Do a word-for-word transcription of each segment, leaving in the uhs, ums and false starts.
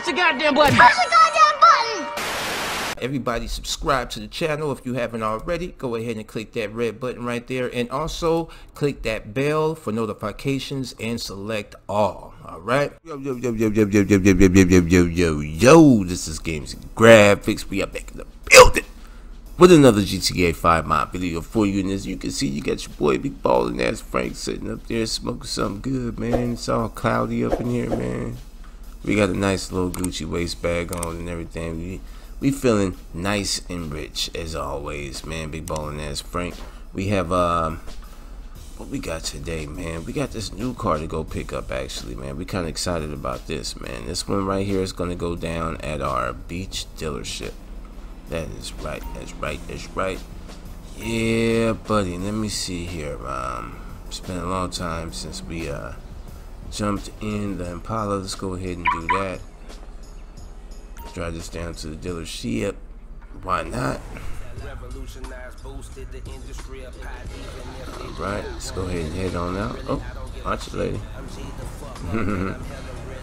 Push the goddamn button. Push the goddamn button. Everybody subscribe to the channel if you haven't already. Go ahead and click that red button right there. And also click that bell for notifications and select all. All right. Yo, yo, yo, yo, yo, yo, yo, yo, yo, yo, yo, yo, yo. This is Games and Graphics. We are back in the building with another G T A five mod video for you. And as you can see, you got your boy Big Ballin' Ass Frank sitting up there smoking something good, man. It's all cloudy up in here, man. We got a nice little Gucci waist bag on and everything. We we feeling nice and rich as always, man. Big Ballin' Ass Frank. We have um what we got today, man. We got this new car to go pick up actually, man. We kinda excited about this, man. This one right here is gonna go down at our beach dealership. That is right, that's right, that's right. Yeah, buddy, let me see here. Um, it's been a long time since we uh, jumped in the Impala. Let's go ahead and do that. Drive this down to the dealership. Why not? All right, let's go ahead and head on out. Oh, watch it, lady.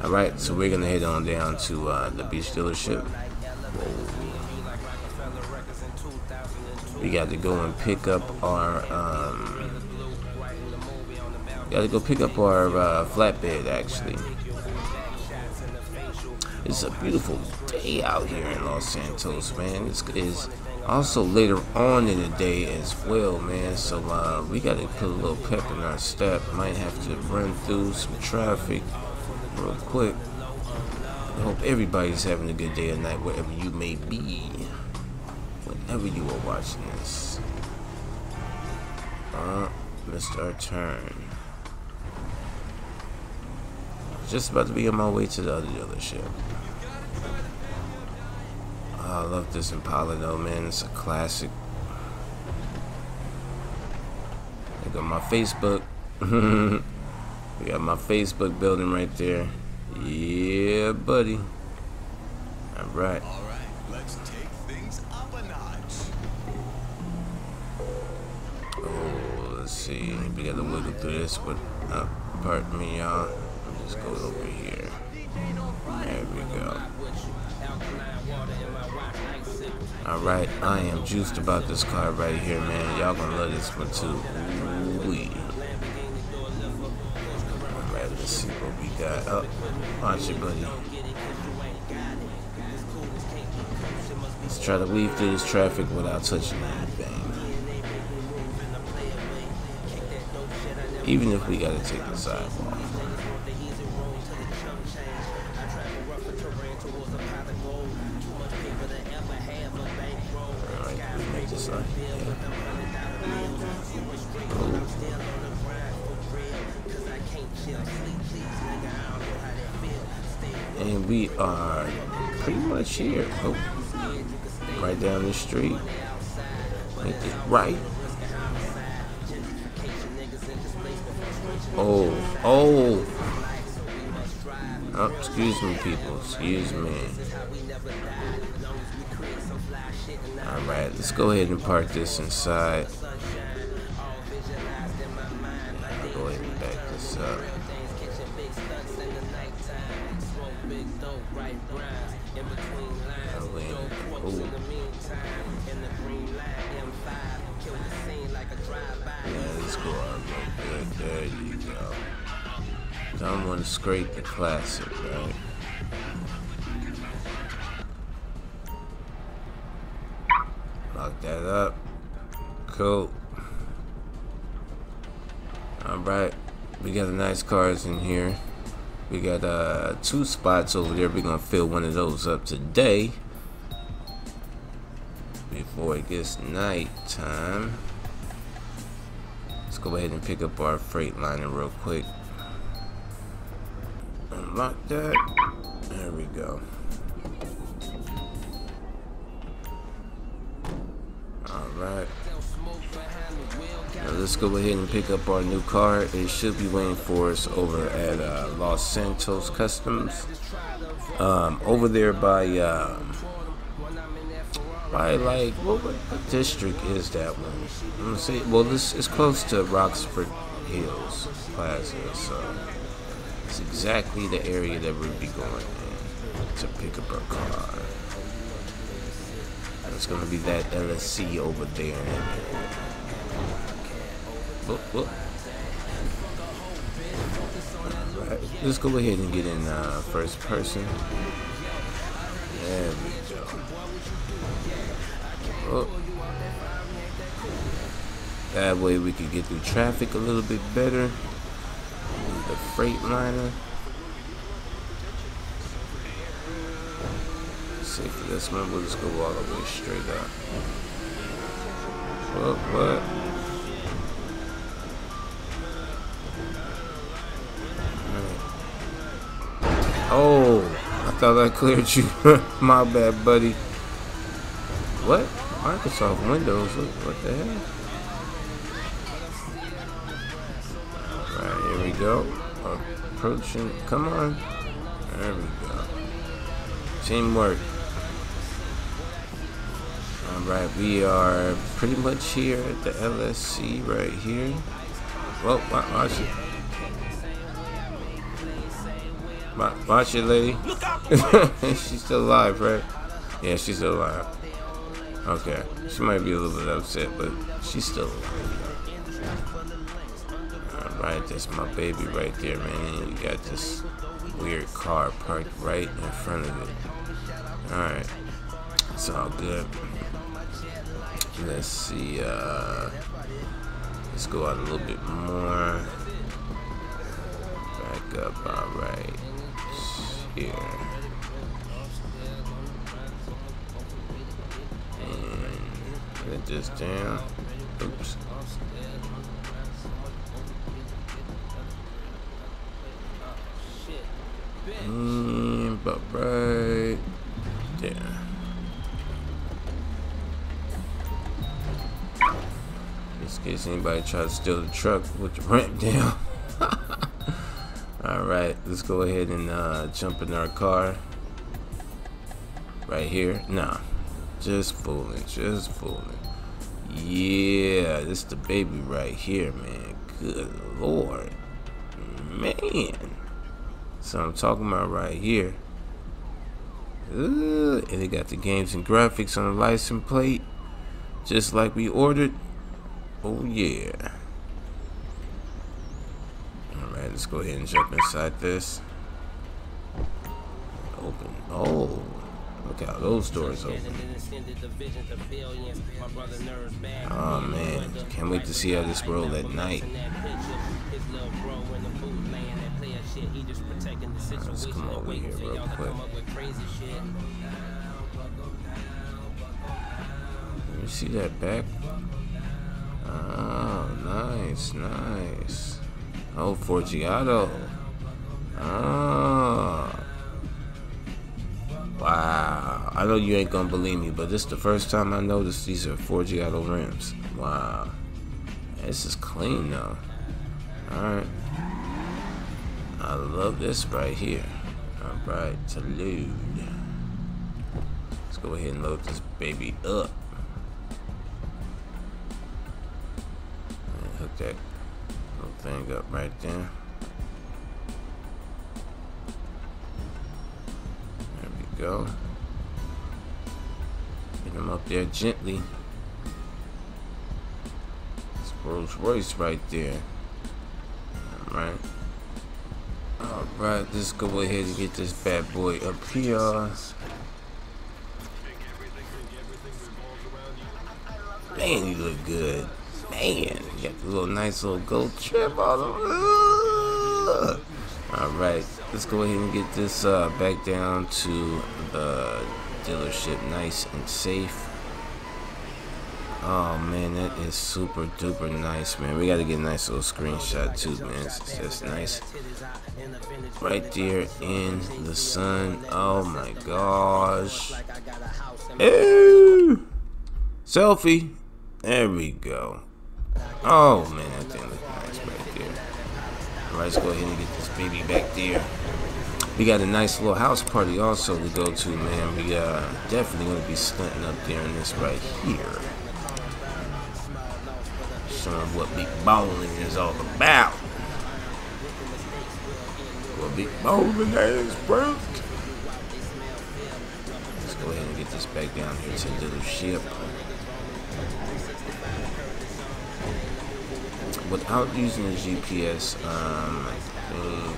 All right, so we're gonna head on down to uh, the beach dealership. Whoa. We got to go and pick up our, um, got to go pick up our uh, flatbed, actually. It's a beautiful day out here in Los Santos, man. This is also later on in the day as well, man. So uh, we got to put a little pep in our step. Might have to run through some traffic real quick. I hope everybody's having a good day or night wherever you may be. Whenever you are watching this, uh, missed our turn. Just about to be on my way to the other dealership. Oh, I love this Impala though, man. It's a classic. Look at my Facebook. We got my Facebook building right there. Yeah, buddy. All right. All right. Let's take. Oh, let's see. We gotta wiggle through this one. Uh, pardon me, y'all. Let's go over here. There we go. Alright, I am juiced about this car right here, man. Y'all gonna love this one too. Alright, let's see what we got. Oh, watch it, buddy. Let's try to weave through this traffic without touching anything. Even if we gotta take the sidewalk. Alright, we make this up. Yeah. And we are pretty much here. Oh. Right down the street. Make it right. Oh, oh. Oh, excuse me, people. Excuse me. Alright, let's go ahead and park this inside. I'll go ahead and back this up. Someone scrape the classic, right? Lock that up. Cool. Alright. We got the nice cars in here. We got uh, two spots over there. We're going to fill one of those up today. Before it gets night time. Let's go ahead and pick up our Freightliner real quick. Unlock that. There we go. Alright. Now let's go ahead and pick up our new car. It should be waiting for us over at uh, Los Santos Customs. Um, over there by, um, by like, what, what district is that one? I'm gonna say, well, this is close to Roxford Hills Plaza, so. It's exactly the area that we'd be going in. to pick up a car. It's gonna be that L S C over there. Whoop, whoop. Alright, let's go ahead and get in uh, first person. There we go. Whoop. That way we can get through traffic a little bit better. The Freightliner. Safety, let's remember, we'll just go all the way straight up. What, what? Oh, I thought I cleared you. My bad, buddy. What? Microsoft Windows? What, what the hell? Alright, here we go. Approaching. Come on. There we go. Teamwork. Alright, we are pretty much here at the L S C right here. Well, watch it. Watch it, lady. She's still alive, right? Yeah, she's still alive. Okay. She might be a little bit upset, but she's still alive. Alright, that's my baby right there, man. And you got this weird car parked right in front of it. Alright. It's all good. Let's see, uh, let's go out a little bit more, back up, alright, here, and put this down, oops, and but right there. In case anybody tries to steal the truck with the ramp down. Alright, let's go ahead and uh, jump in our car. Right here. Nah. Just fooling. Just fooling. Yeah, this is the baby right here, man. Good Lord. Man. So I'm talking about right here. Ooh, and they got the Games and Graphics on the license plate. Just like we ordered. Oh yeah. Alright, let's go ahead and jump inside this. Open. Oh, look how those doors open. Oh man, can't wait to see how this roll at night. Alright, let's come over here real quick. You see that back? Oh, nice, nice. Oh, Forgiato. Oh. Wow. I know you ain't gonna believe me, but this is the first time I noticed these are Forgiato rims. Wow. This is clean, though. Alright. I love this right here. Alright, to load. Let's go ahead and load this baby up. That little thing up right there. There we go. Get him up there gently. It's Rolls Royce right there. Alright. Alright, let's go ahead and get this bad boy up here. Man, you look good. Man, you got the little nice little gold trim on them. Alright, let's go ahead and get this uh, back down to the dealership nice and safe. Oh man, that is super duper nice, man. We gotta get a nice little screenshot too, man. It's just nice. Right there in the sun. Oh my gosh. Ew. Selfie. There we go. Oh man, that thing looks nice right there. Alright, let's go ahead and get this baby back there. We got a nice little house party also to go to, man. We uh definitely gonna be stunting up there in this right here. Some of what big bowling is all about. What big bowling is, bro. go ahead and get this back down here to the little ship. Without using the G P S, um, uh,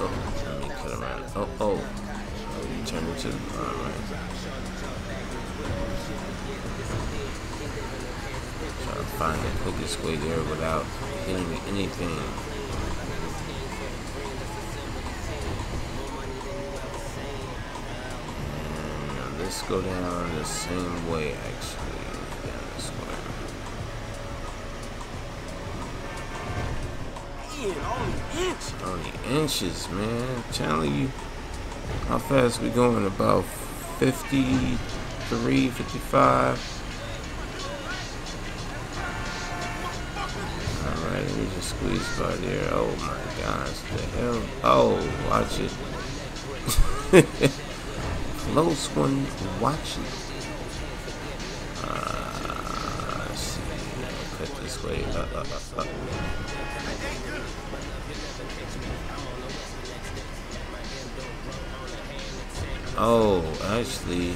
oh, let me cut around. Oh, oh, oh, you turned into. All right. Trying to find the quickest way there without hitting anything. And let's go down the same way, actually. Down this way. Only inches, man. I'm telling you how fast we going, about fifty-three, fifty-five. Alright, let me just squeeze by there. Oh my gosh, the hell. Oh, watch it. Close one, watch it. Uh, let's see. Cut this way. Uh, uh, uh, uh. Oh, actually,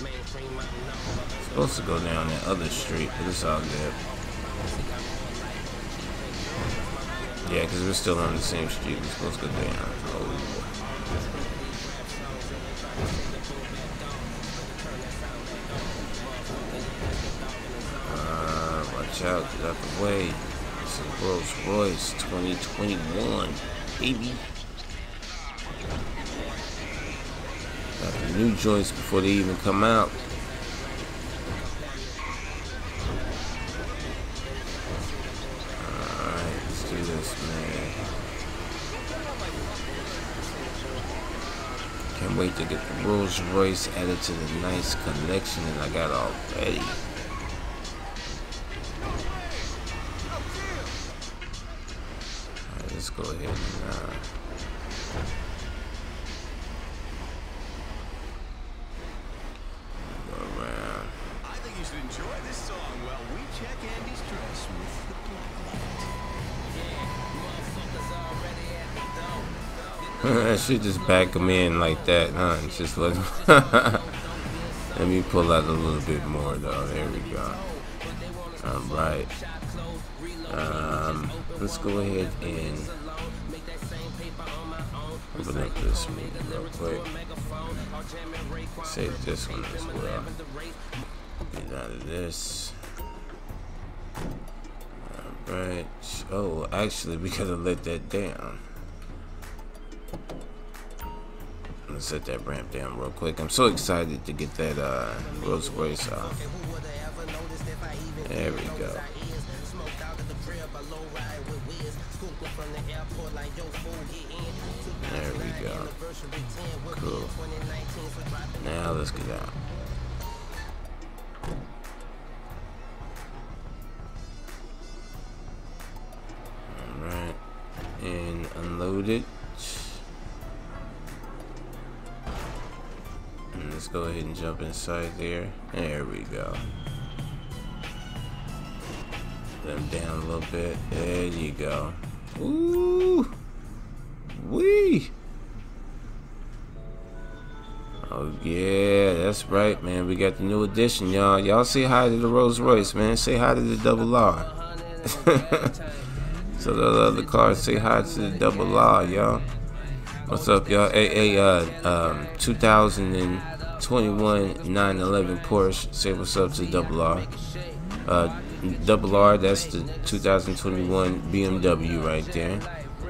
I'm supposed to go down that other street, but it's all good. Yeah, because we're still on the same street. We're supposed to go down. Oh. Uh, watch out, get out the way. This is Rolls Royce twenty twenty-one, baby. New joints before they even come out. Alright, let's do this, man. Can't wait to get the Rolls Royce added to the nice collection that I got already. Alright, let's go ahead and uh, I should just back him in like that, huh? Just let let me pull out a little bit more, though. There we go. All right. Um, let's go ahead and open up this meeting real quick. Save this one as well. Get out of this. All right. Oh, actually, we gotta let that down. Let's set that ramp down real quick. I'm so excited to get that uh, Rolls Royce off. There we go. There we go. Cool. Now let's get out. Alright. And unload it. Let's go ahead and jump inside there. There we go. Let them down a little bit. There you go. Ooh. Wee. Oh yeah, that's right, man. We got the new edition, y'all. Y'all say hi to the Rolls Royce, man. Say hi to the double R. So the other cars, say hi to the double R, y'all. What's up, y'all? Hey, hey, uh, um, two thousand and twenty-one nine eleven Porsche, say what's up to Double R. Uh, Double R, that's the two thousand twenty-one B M W right there,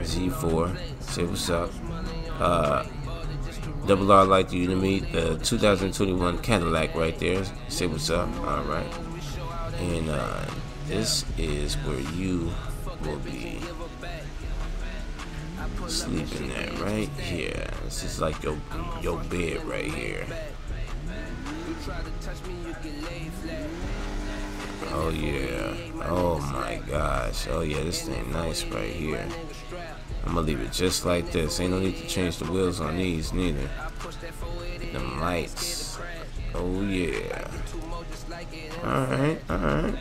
Z four, say what's up. Uh, Double R, like you to meet the two thousand twenty-one Cadillac right there, say what's up. Alright, and uh, this is where you will be sleeping at, right here. This is like your your bed right here. Oh yeah. Oh my gosh. Oh yeah, this thing nice right here. I'm gonna leave it just like this. Ain't no need to change the wheels on these neither. Them lights. Oh yeah. Alright, alright.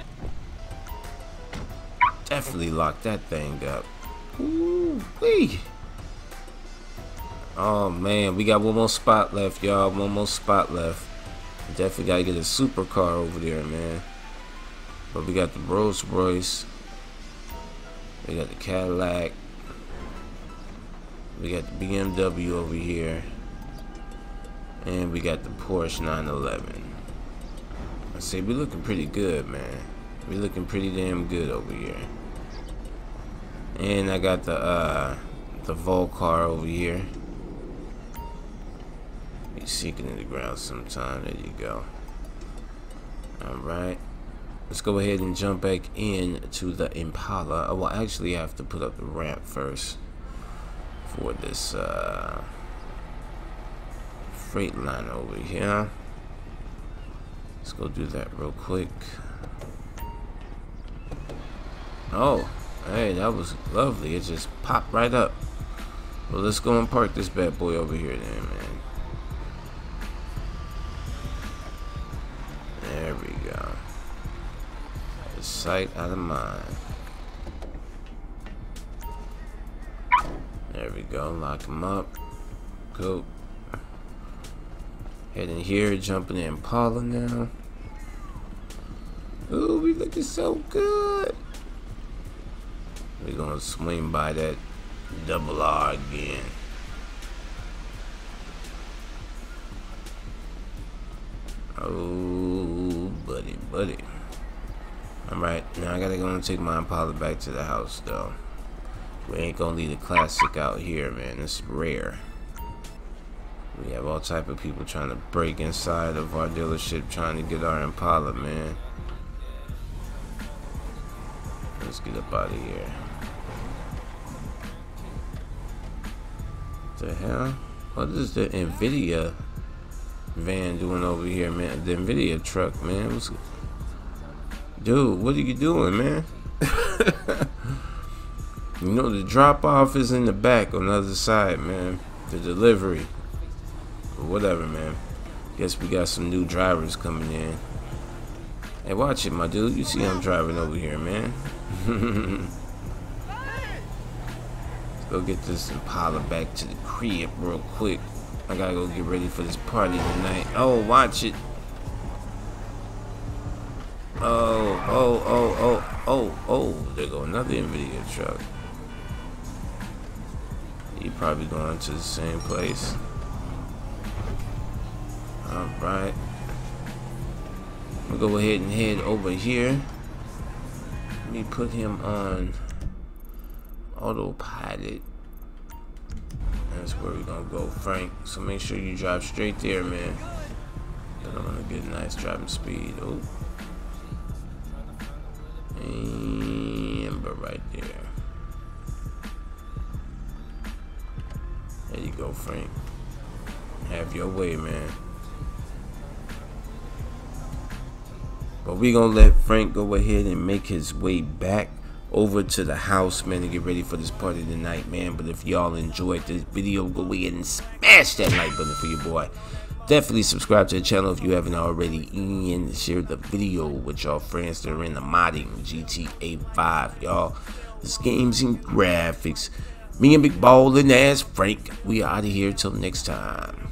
Definitely lock that thing up. Ooh wee. Oh man, we got one more spot left, y'all. One more spot left. Definitely gotta get a supercar over there, man. But we got the Rolls Royce. We got the Cadillac. We got the B M W over here. And we got the Porsche nine eleven. I say we looking pretty good, man. We looking pretty damn good over here. And I got the uh the Volcar over here. He's sinking in the ground sometime. There you go. Alright. Let's go ahead and jump back in to the Impala. I will actually have to put up the ramp first for this uh, Freightliner over here. Let's go do that real quick. Oh, hey, that was lovely. It just popped right up. Well, let's go and park this bad boy over here then, man. There we go. Sight out of mind. There we go. Lock him up. Go. Head in here. Jumping in Impala now. Ooh, we looking so good. We're gonna swing by that double R again. Oh, buddy, buddy. Alright, now I gotta go and take my Impala back to the house, though. We ain't gonna leave the classic out here, man. It's rare. We have all type of people trying to break inside of our dealership, trying to get our Impala, man. Let's get up out of here. What the hell? What is the Nvidia van doing over here, man? The Nvidia truck, man. What's... Dude, what are you doing, man? You know, the drop-off is in the back on the other side, man. The delivery. But whatever, man. Guess we got some new drivers coming in. Hey, watch it, my dude. You see I'm driving over here, man. Let's go get this Impala back to the crib real quick. I gotta go get ready for this party tonight. Oh, watch it. Oh, oh, oh, oh, oh, oh. There go another Nvidia truck. He probably going to the same place. Alright. We'll go ahead and head over here. Let me put him on autopilot. That's where we're going to go, Frank. So make sure you drive straight there, man. Then I'm going to get a nice driving speed. Oh. Amber right there. There you go, Frank. Have your way, man. But we gonna let Frank go ahead and make his way back over to the house, man, to get ready for this party tonight, man. But if y'all enjoyed this video, go ahead and smash that like button for your boy. Definitely subscribe to the channel if you haven't already, and share the video with y'all friends that are in the modding G T A five, y'all. This Games and Graphics. Me and Big Ballin' Ass Frank. We out of here till next time.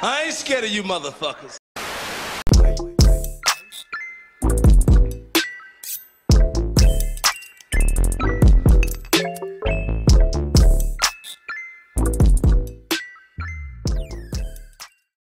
I ain't scared of you motherfuckers.